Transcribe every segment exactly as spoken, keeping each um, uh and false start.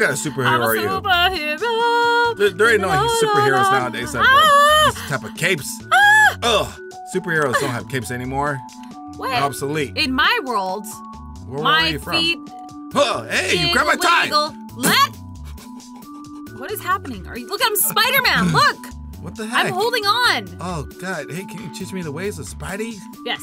kind of superhero I'm a are you? Superhero. There, there ain't no superheroes nowadays. That ah, this type of capes. Ah, Ugh. Superheroes don't have capes anymore. What? They're obsolete. In my world, Where my are you from? feet. Huh, hey, you grabbed my tie. Let. What is happening? Are you? Look, I'm Spider-Man. Look. What the heck? I'm holding on. Oh God. Hey, can you teach me the ways of Spidey? Yes.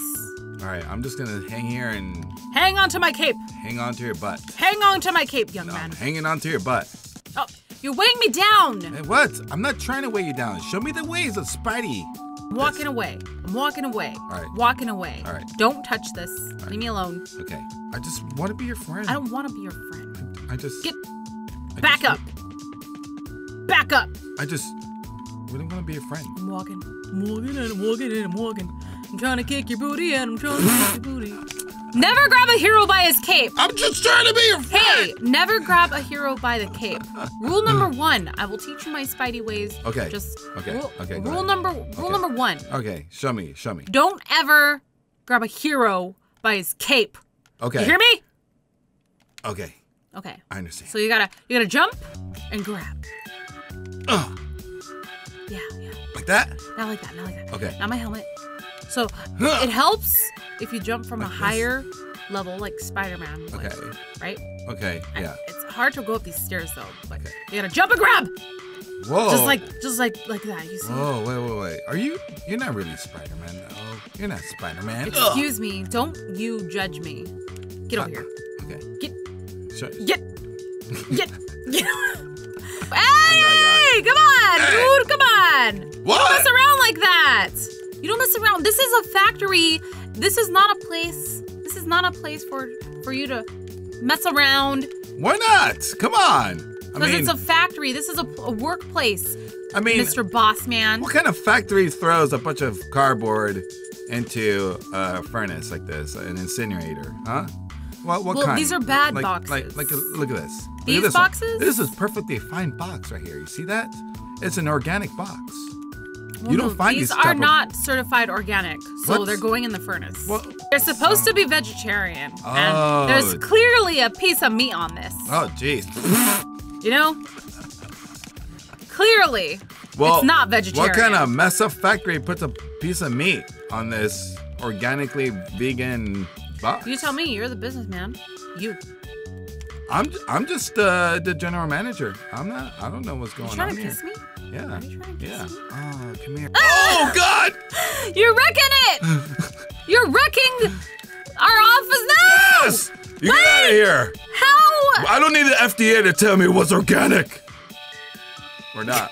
All right, I'm just gonna hang here and hang on to my cape. Hang on to your butt. Hang on to my cape, young no, man. I'm hanging on to your butt. Oh, you're weighing me down. Hey, what? I'm not trying to weigh you down. Show me the ways of Spidey. I'm walking That's... away. I'm walking away. All right. Walking away. All right. Don't touch this. Right. Leave me alone. Okay. I just want to be your friend. I don't want to be your friend. I, I just get I back just... up. Back up. I just really want to be your friend. I'm walking. I'm walking and I'm walking and I'm walking. I'm trying to kick your booty and I'm trying to kick your booty. Never grab a hero by his cape. I'm just trying to be your friend. Hey, never grab a hero by the cape. Rule number one. I will teach you my Spidey ways. Okay. Just okay. Rule, okay. Rule number rule okay. number one. Okay. Show me. Show me. Don't ever grab a hero by his cape. Okay. You hear me? Okay. Okay. I understand. So you gotta you gotta jump and grab. Ugh. Yeah. Yeah. Like that? Not like that. Not like that. Okay. Not my helmet. So it helps if you jump from like a higher this? level, like Spider-Man would, okay. right? Okay, and yeah. It's hard to go up these stairs though, but okay. you gotta jump and grab. Whoa! Just like, just like, like that. You see? Whoa! Wait, wait, wait. Are you? You're not really Spider-Man, though. You're not Spider-Man. Excuse Ugh. me. Don't you judge me? Get over uh, here. Okay. Get. Sure. Get. Get. Get. Hey! Come on, hey. dude! Come on! What? Don't mess around like that. You don't mess around. This is a factory. This is not a place. This is not a place for for you to mess around. Why not? Come on. Because it's a factory. This is a, a workplace. I mean, Mister Bossman. What kind of factory throws a bunch of cardboard into a furnace like this, an incinerator, huh? What, what well, kind? These are bad like, boxes. Like, like, look at this. Look these at this boxes. One. This is perfectly fine box right here. You see that? It's an organic box. Well, you don't no, find these, these are not certified organic, so what? they're going in the furnace. Well, they're supposed so... to be vegetarian, oh. and there's clearly a piece of meat on this. Oh, jeez. You know, clearly, well, it's not vegetarian. What kind of mess up factory puts a piece of meat on this organically vegan box? You tell me. You're the businessman. You. I'm. I'm just uh, the general manager. I'm not. I don't know what's going on here. You trying to kiss me? Yeah. Are you trying to yeah. kiss me? Oh, come here. Ah! Oh God! You're wrecking it. You're wrecking our office now. Yes. You Wait! get out of here. How? I don't need the F D A to tell me what's organic or not.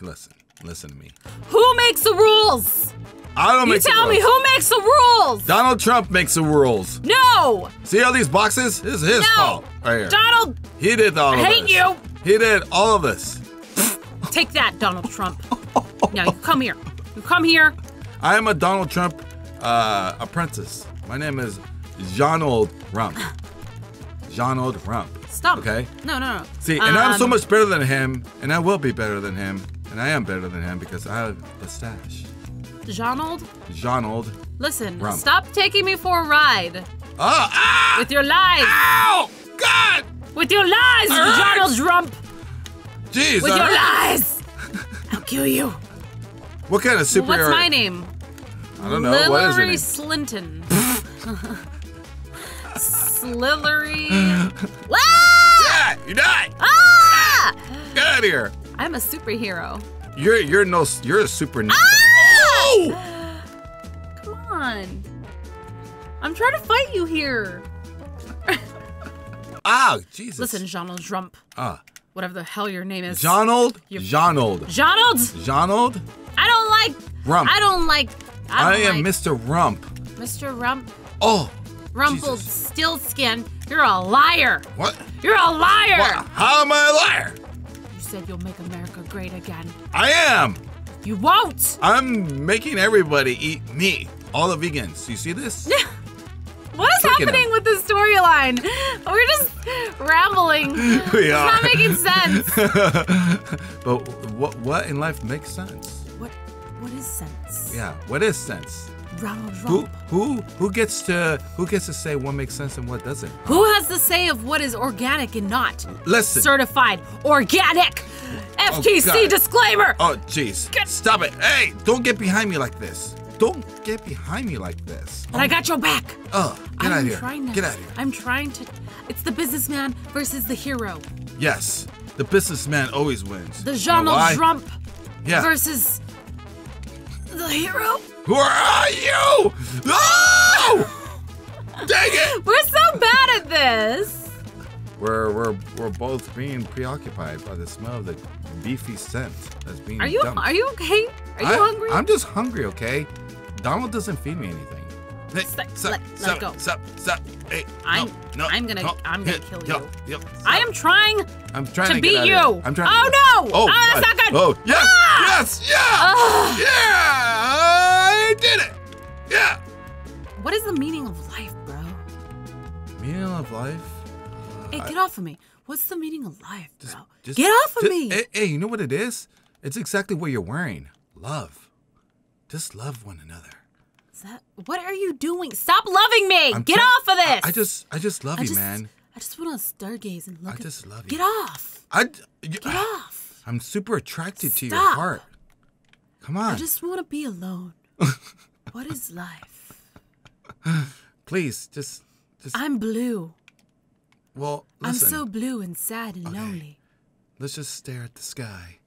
Listen. Listen to me. Who makes the rules? I don't you make the rules. You tell me who makes the rules. Donald Trump makes the rules. No. See all these boxes? This is his no. fault right here. Donald. He did all I of this. I hate you. He did all of this. Take that, Donald Trump. Now you come here. You come here. I am a Donald Trump uh, apprentice. My name is Jean-Old Rump. Jean-Old Rump. Stop. Okay? No, no, no. See, and um, I'm so much better than him, and I will be better than him, and I am better than him because I have the stash. Jean-Old? Jean-Old. Listen, Rump. Stop taking me for a ride. Oh, ah! With your lies. Ow! God! With your lies, Jean-Old Rump. Jeez, With your lies! I'll kill you. What kind of superhero? Well, what's my name? I don't know. Lillery what is your name? Slinton. Slillery. Ah! Yeah, you die. Ah! Get out of here. I'm a superhero. You're you're no you're a super. Ah! No! Come on. I'm trying to fight you here. Oh, Jesus. Listen, Donald Trump. Ah. Uh. Whatever the hell your name is. Jean-Old? Jean-Old. Jean-Old? Jean-Old? I don't like... Rump. I don't like... I, don't I am like, Mister Rump. Mister Rump? Oh. Rumpled Jesus. still skin. You're a liar. What? You're a liar. What? How am I a liar? You said you'll make America great again. I am. You won't. I'm making everybody eat me. All the vegans. You see this? What is Freaking happening up. with this storyline? We're just rambling. We it's are. not making sense. But what what in life makes sense? What what is sense? Yeah, what is sense? Ronald Rump. Who, who, who gets to who gets to say what makes sense and what doesn't? Who has the say of what is organic and not? Listen. Certified organic. F T C oh, disclaimer. Oh, jeez. Stop it. Hey, don't get behind me like this. Don't get behind me like this. But oh, I got your back. Oh, get I'm out of here. Trying to, get out of here. I'm trying to. It's the businessman versus the hero. Yes. The businessman always wins. The Donald Trump yeah. versus the hero. Where are you? No! Oh! Dang it! We're so bad at this. We're we're we're both being preoccupied by the smell of the beefy scent that's being. Are you dumped. Are you okay? Are you I, hungry? I'm just hungry. Okay. Donald doesn't feed me anything. Hey, stop, stop, let, stop, let go. Stop, stop, stop. Hey, I'm, no, I'm gonna, no, I'm gonna kill you. Yo, yo, I am trying. I'm trying to, to beat you. I'm trying. Oh to no! Oh, oh, that's I, not good. Oh, yes, ah! yes, yeah, Ugh. yeah. I did it. Yeah. What is the meaning of life, bro? Meaning of life? Uh, hey, get I, off of me. What's the meaning of life, bro? Just, just, get off of just, me. Hey, hey, you know what it is? It's exactly what you're wearing. Love. Just love one another. Is that, what are you doing? Stop loving me! I'm Get off of this! I, I just, I just love I you, just, man. I just want to stargaze and look. I just at, love you. Get off! I, you, Get off! I'm super attracted Stop. to your heart. Come on! I just want to be alone. What is life? Please, just, just. I'm blue. Well, listen. I'm so blue and sad and okay. lonely. Let's just stare at the sky,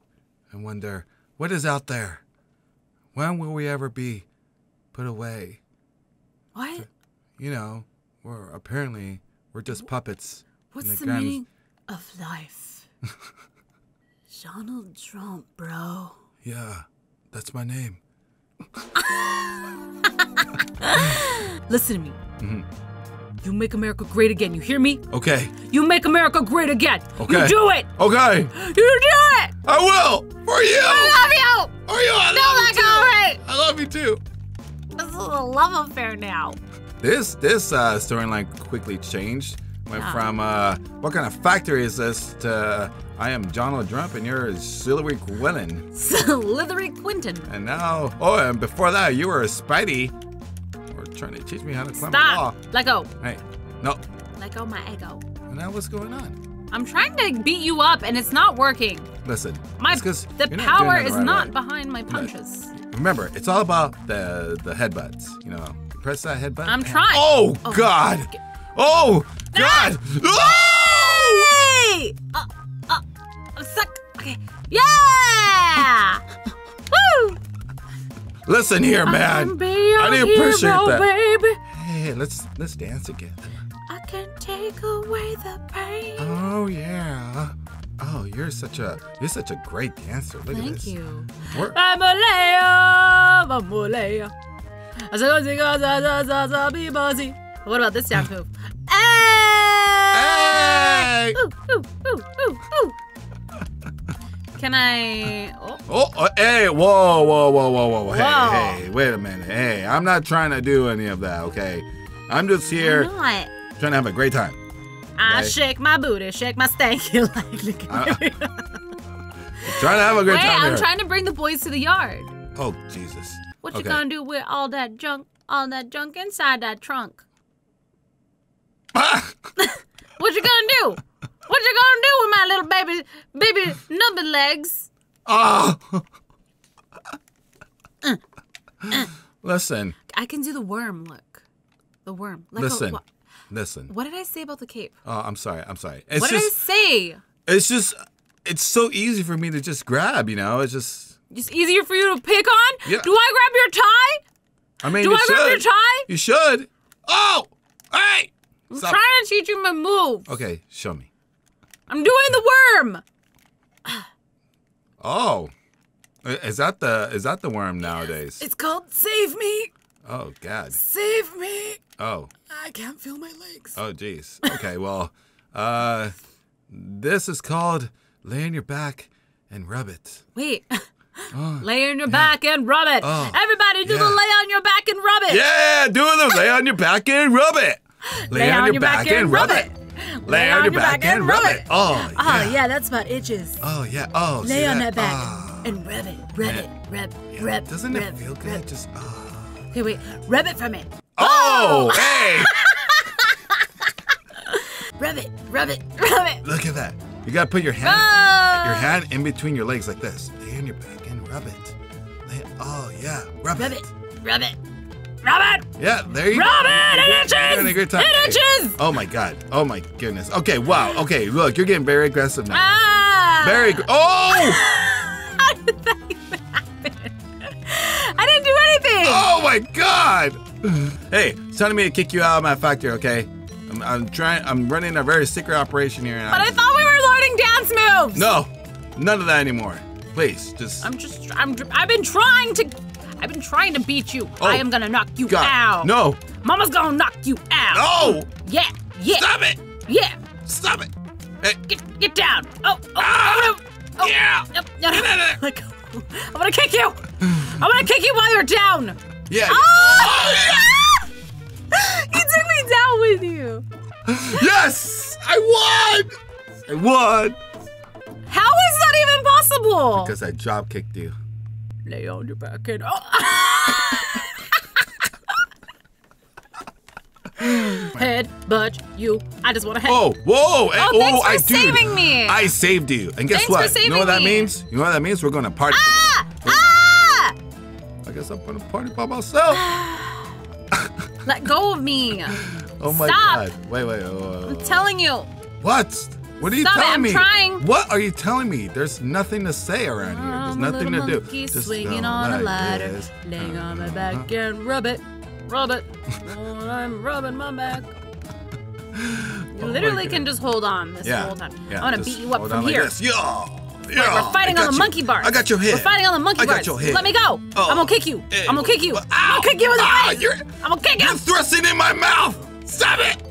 and wonder what is out there. When will we ever be? Put away. What? You know, we're apparently we're just puppets. What's in the, the meaning of life? Donald Trump, bro. Yeah, that's my name. Listen to me. Mm-hmm. You make America great again. You hear me? Okay. You make America great again. Okay. You do it. Okay. You do it. I will. For you. I love you. For you. I love you. I love you too. This is a love affair now. This this uh, storyline quickly changed. Went yeah. from uh, what kind of factory is this to uh, I am Donald Trump and you're Sillery Quillen. Sillery Quinton. And now, oh, and before that, you were a Spidey. Or trying to teach me how to climb Stop. a wall. Let go. Hey, no. Let go my ego. And now what's going on? I'm trying to beat you up and it's not working. Listen, my the power is not behind my punches. Remember, it's all about the the headbutts. You know, press that headbutt. I'm trying. Oh, oh God! Okay. Oh God! Oh! Hey! Uh, uh, I'm stuck. Okay. Yeah! Woo! Listen here, man. I need to appreciate that. Baby. Hey, let's let's dance together. I can take away the pain. Oh yeah. Oh, you're such a you're such a great dancer. Look Thank at this. Thank you. We're what about this dance move? Hey! Ooh, ooh, ooh, ooh, ooh. Can I? Oh. Oh, oh, hey! Whoa, whoa, whoa, whoa, whoa! Hey, whoa. hey! Wait a minute! Hey, I'm not trying to do any of that. Okay, I'm just here trying to have a great time. I okay. shake my booty, shake my stanky like. Uh, trying to have a good Wait, time. I'm here. trying to bring the boys to the yard. Oh Jesus! What okay. you gonna do with all that junk? All that junk inside that trunk? Ah! What you gonna do? What you gonna do with my little baby, baby number legs? Oh! uh, uh. Listen. I can do the worm look. The worm. Like Listen. A, Listen. What did I say about the cape? Oh, I'm sorry. I'm sorry. It's what just, did I say? It's just, it's so easy for me to just grab, you know? It's just. It's easier for you to pick on? Yeah. Do I grab your tie? I mean, Do you I should. grab your tie? You should. Oh! Hey! I'm Stop. trying to teach you my move. Okay, show me. I'm doing the worm. Oh. Is that the, is that the worm nowadays? It's called Save Me. Oh, God. Save me. Oh. I can't feel my legs. Oh, jeez. Okay, well, uh, this is called lay on your back and rub it. Wait. Oh, lay on your yeah. back and rub it. Oh, Everybody do yeah. the lay on your back and rub it. Yeah, do the lay on your back and rub it. Lay, lay on, on your, your back, back and rub it. it. Lay, lay on your back, back and rub it. it. Oh, yeah. Oh, yeah, that's about itches. Oh, yeah. Oh, Lay on that, that back oh. and rub it. Rub it. Rub, yeah. rub, Doesn't rub, it feel good? Rub. Just, oh. Here, wait. Rub it from it. Oh, oh. Hey! Rub it, rub it, rub it. Look at that. You gotta put your hand, oh. your hand in between your legs like this. Lay on your back and rub it. Lay, oh yeah, rub, rub it. it. Rub it, rub it. Yeah, there you go. Rub it, it itches. You're having a great time. It itches. Hey. Oh my God. Oh my goodness. Okay, wow. Okay, look, you're getting very aggressive now. Ah. Very. Oh. How did that even happen? I didn't do anything. Oh my God. Hey, it's time for me to kick you out of my factory, okay? I'm, I'm trying. I'm running a very secret operation here. But I thought we were learning dance moves. No, none of that anymore. Please, just. I'm just. I'm. I've been trying to. I've been trying to beat you. Oh, I am gonna knock you God. out. No. Mama's gonna knock you out. No. Yeah. Yeah. Stop it. Yeah. Stop it. Hey. Get get down. Oh. Oh. Ah, oh, no. oh yeah. No, no, no. Get out of there. I'm gonna kick you. I'm gonna kick you while you're down. Yeah. Oh. oh yeah. You took me down with you. Yes! I won! I won! How is that even possible? Because I job kicked you. Lay on your back and... Oh. Head, but you. I just want to head. Oh, whoa! Hey, oh, thanks oh, for I saving do. me. I saved you. And guess thanks what? For saving you know what that me. means? You know what that means? We're going to party. Ah! Ah! I guess I'm going to party by myself. Let go of me. Oh my Stop. God. Wait, wait, wait, wait, wait. I'm telling you. What? What are you Stop telling it. I'm me? I'm trying. What are you telling me? There's nothing to say around here. There's I'm nothing a to do. Just swinging on like a ladder, this. laying on my back and rub it, rub it. Oh, I'm rubbing my back. You oh literally can just hold on this yeah. whole time. Yeah, I'm gonna beat you up from here. Like yeah. Wait, yeah, we're fighting on the you. monkey bars. I got your head. We're fighting on the monkey I got bars. Your head. Let me go. Oh. I'm gonna kick you. Hey. I'm gonna kick you. Well, I'm gonna kick you in the ah, face. You're, I'm gonna kick you. You're thrusting in my mouth. Stop it.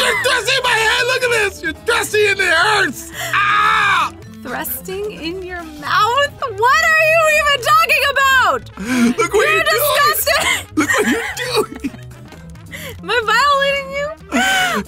You're thrusting in my head. Look at this. You're thrusting and it hurts. Ah. Thrusting in your mouth? What are you even talking about? Look what you're, you're disgusting. Doing. Look what you're doing. Am I violating you?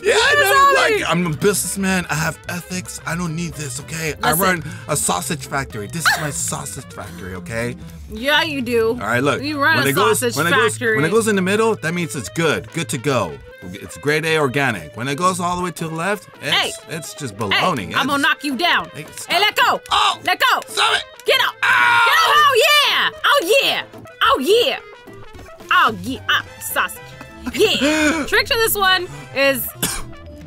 Yeah, I know. Like, I'm a businessman. I have ethics. I don't need this, okay? Listen. I run a sausage factory. This is my sausage factory, okay? Yeah, you do. All right, look. You run when a sausage goes, when factory. It goes, when it goes in the middle, that means it's good. Good to go. It's grade A organic. When it goes all the way to the left, it's, hey. it's just baloney. Hey, I'm going to knock you down. Hey, hey, let go. Oh. Let go. Stop it. Get up. Ow. Get up. Oh, yeah. Oh, yeah. Oh, yeah. Oh, yeah. Oh, sausage. Yeah. Trick to this one is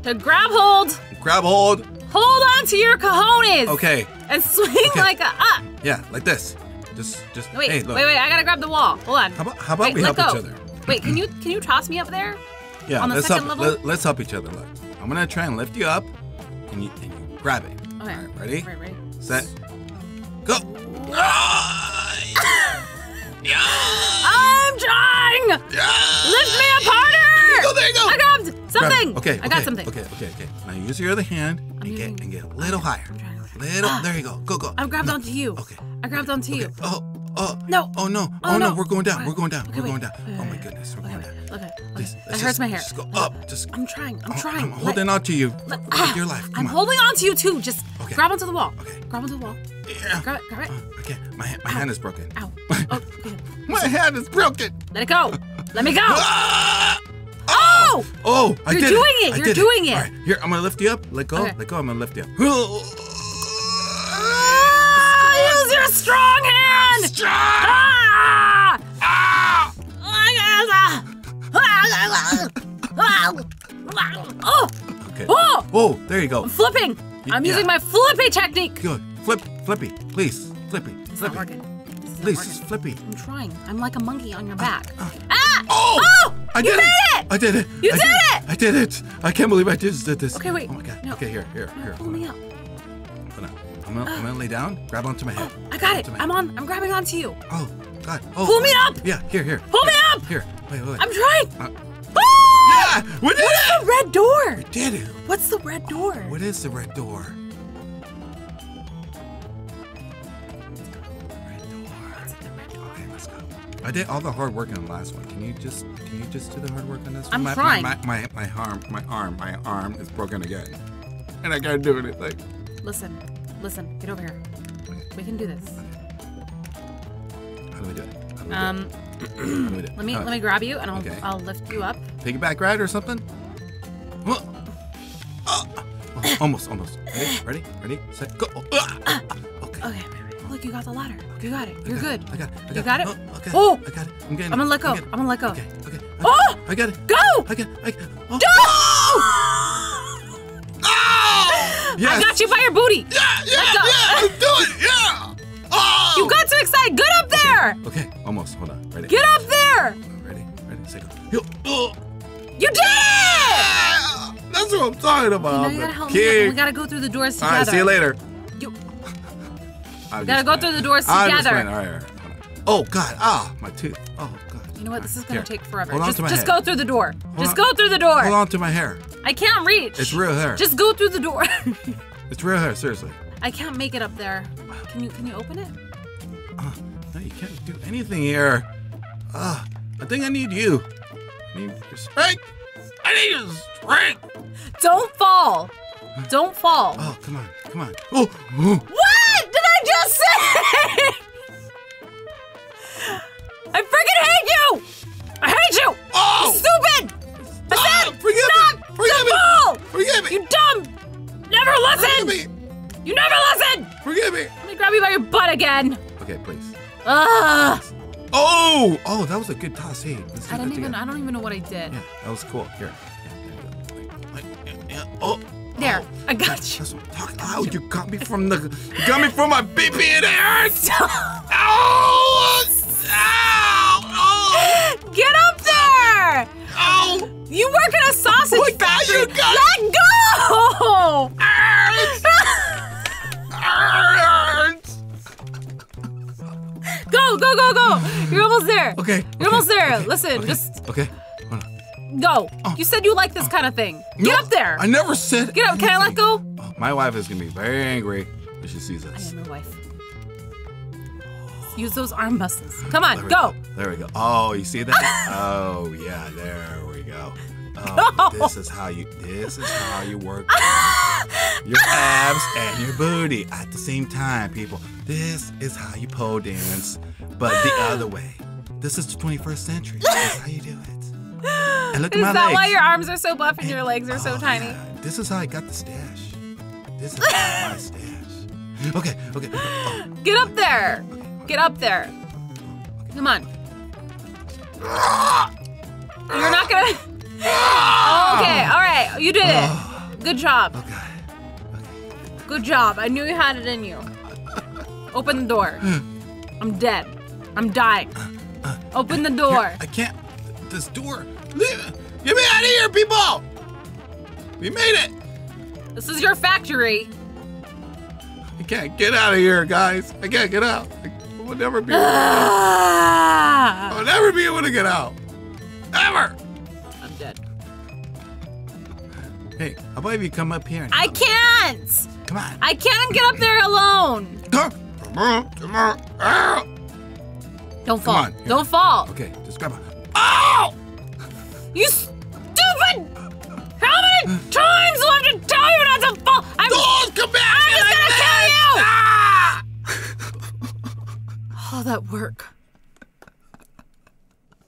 to grab hold. Grab hold. Hold on to your cojones. Okay. And swing okay. like a up. Yeah, like this. Just, just. Wait, hey, look. wait, wait. I gotta grab the wall. Hold on. How about, how about wait, we help go. each other? Wait, can you can you toss me up there? Yeah. On the let's second help. Level? Let, let's help each other. Look, I'm gonna try and lift you up, and you, and you grab it. Okay. All right, ready? Right, right. Set. Go. Yeah. I'm trying! Yeah. Lift me up harder! There you go, there you go! I grabbed something! Okay, okay, I got something. Okay, okay, okay. Now use your other hand and I'm get and get a little higher. To... Little, ah. there you go, go, go. I grabbed no. onto you. Okay. I grabbed okay. onto okay. you. Oh, oh. No. Oh, no. Oh, no, we're going down, we're going down, okay, we're going down. Okay, oh my goodness, we're okay, going down. Okay, Please, okay. That hurts just, my hair. Just go up, just. I'm trying, I'm oh, trying. I'm holding Let... on to you, Let... ah. your life. Come I'm on. holding on to you too, just okay. grab onto the wall. Okay. Grab onto the wall. Yeah. Grab it, grab it. Uh, okay, my, my hand is broken. Ow. Oh, okay. My hand is broken. Let it go. Let me go. Ah! Oh! Oh, I You're did doing it. it. You're doing it. it. All right, here, I'm going to lift you up. Let go. Okay. Let go. I'm going to lift you up. Ah, use your strong hand. Strong. Ah! Ah! Oh! Okay. Oh! Oh, there you go. I'm flipping. I'm yeah. using my flippy technique. Good. Flip, flippy, please, flippy, it's flippy. Not working. It's please, not just flippy. I'm trying. I'm like a monkey on your back. Uh, uh, ah! Oh! Oh! I did you it! Made it! I did it! You I did, did it! I did it! I can't believe I just did this. Okay, wait. Oh my God. No. Okay, here, here, no, here. Pull me up. Hold on. I'm gonna, uh, I'm gonna lay down. Grab onto my head. Oh, I got grab it. I'm on. I'm grabbing onto you. Oh God. Oh. Pull me up. Yeah. Here, here. Pull me up. Here. Wait, wait. wait. I'm trying. Uh, ah! Yeah. What is the red door? We did it. What's the red door? Oh, what is the red door? I did all the hard work on the last one. Can you just can you just do the hard work on this one? I'm my, trying. My, my, my, my arm, my arm, my arm is broken again. And I gotta do anything. Listen, listen, get over here. Okay. We can do this. How do we do it? How do we um, do it? Let me uh, let me grab you and I'll okay. I'll lift you up. Piggyback ride or something? Almost, almost. Ready, ready, ready, set, go. Okay. Okay. Look, you got the ladder. You got it. You're I got good. It. I got it. I got you got it. it? Okay. Oh, I got it. I'm getting. I'm gonna let go. I'm, I'm gonna let go. Okay. Okay. I oh! I got it. Go! I got it. I got it. Oh. No! Oh! Yes. I got you by your booty. Yeah, yeah, let go. Yeah. I'm doing it. Yeah. Oh! You got too excited. Get up there. Okay. Okay. Almost. Hold on. Ready. Get up there. Ready. Ready. Set, go. Oh. You did it! That's what I'm talking about. You know, you gotta help me up. We gotta go through the doors together. All right. See you later. You gotta go through the doors together. All right, all right. Oh God! Ah, my tooth. Oh God! You know what? This is gonna take forever. Hold on to my hair. Just go through the door. Just go through the door. Hold on to my hair. I can't reach. It's real hair. Just go through the door. It's real hair, seriously. I can't make it up there. Can you? Can you open it? Uh, no, you can't do anything here. Ah, uh, I think I need you. I need your strength. I need your strength. Don't fall. Don't fall. Oh, come on, come on. Oh. What? Just say I freaking hate you! I hate you! Oh! You're stupid! I said, stop! Stop! Forgive me! You dumb! Never listen! Forgive me! You never listen! Forgive me! Let me grab you by your butt again! Okay, please. Ugh! Oh! Oh, that was a good toss. Hey, let's do I didn't even. Together. I don't even know what I did. Yeah, that was cool. Here. Oh. There, oh, I got that, you. That's what I'm talking about. Oh, you got me from the, you got me from my baby and it hurts. Ow! Ow! Oh! Get up there! Ow! You work at a sausage oh factory. God, you got Let go! It hurts. It hurts. Go, go, go, go! You're almost there. Okay. You're okay, almost there. Okay, Listen, okay, just. Okay. Go. Oh. You said you like this kind of thing. Get no, up there. I never said Get up. Anything. Can I let go? Oh, my wife is going to be very angry when she sees us. I am your wife. Use those arm muscles. Come on. There go. go. There we go. Oh, you see that? Oh, yeah. There we go. Oh, go. This is how you This is how you work your abs and your booty at the same time, people. This is how you pole dance, but the other way. This is the twenty-first century. This is how you do it. And look at my legs. Is that why your arms are so buff and, and your legs are oh, so tiny? Yeah. This is how I got the stash. This is my stash. Okay, okay. Oh. Get up there. Okay, okay. Get up there. Okay. Come on. You're not gonna. Okay, all right. You did it. Good job. Okay. Okay. Good job. I knew you had it in you. Open the door. I'm dead. I'm dying. Open the door. Here, I can't. This door. Leave. Get me out of here, people! We made it! This is your factory. I can't get out of here, guys. I can't get out. I will never be able to get out. I will never be able to get out. Ever! I'm dead. Hey, how about if you come up here? And I can't! Come on. I can't get up there alone. Don't fall. On, Don't fall. Okay, just grab a... Ow! You stupid! How many times do I have to tell you not to fall? I'm, Don't come back! I'm just gonna kill you! Ah! All that work.